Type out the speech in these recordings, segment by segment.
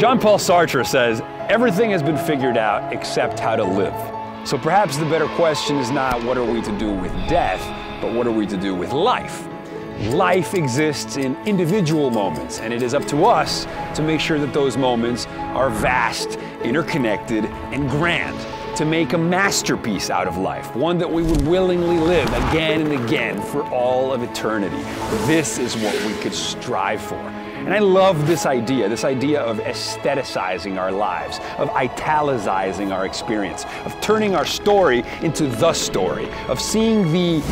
Jean-Paul Sartre says, everything has been figured out except how to live. So perhaps the better question is not what are we to do with death, but what are we to do with life? Life exists in individual moments, and it is up to us to make sure that those moments are vast, interconnected, and grand, to make a masterpiece out of life, one that we would willingly live again and again for all of eternity. This is what we could strive for. And I love this idea of aestheticizing our lives, of italicizing our experience, of turning our story into the story, of seeing the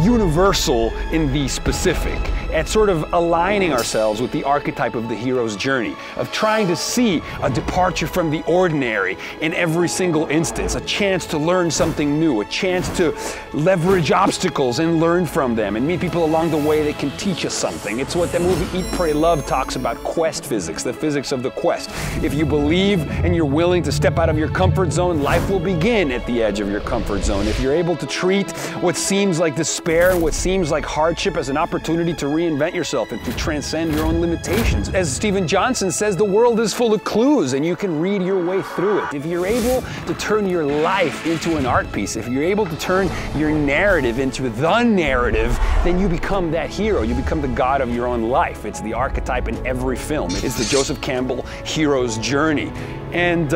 universal in the specific, at sort of aligning ourselves with the archetype of the hero's journey, of trying to see a departure from the ordinary in every single instance, a chance to learn something new, a chance to leverage obstacles and learn from them and meet people along the way that can teach us something. It's what that movie Eat, Pray, Love talks about, quest physics, the physics of the quest. If you believe and you're willing to step out of your comfort zone, life will begin at the edge of your comfort zone. If you're able to treat what seems like despair, what seems like hardship as an opportunity to reinvent yourself and to transcend your own limitations. As Stephen Johnson says, the world is full of clues and you can read your way through it. If you're able to turn your life into an art piece, if you're able to turn your narrative into the narrative, then you become that hero. You become the god of your own life. It's the archetype in every film. It's the Joseph Campbell hero's journey. And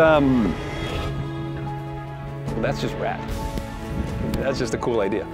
that's just rad. That's just a cool idea.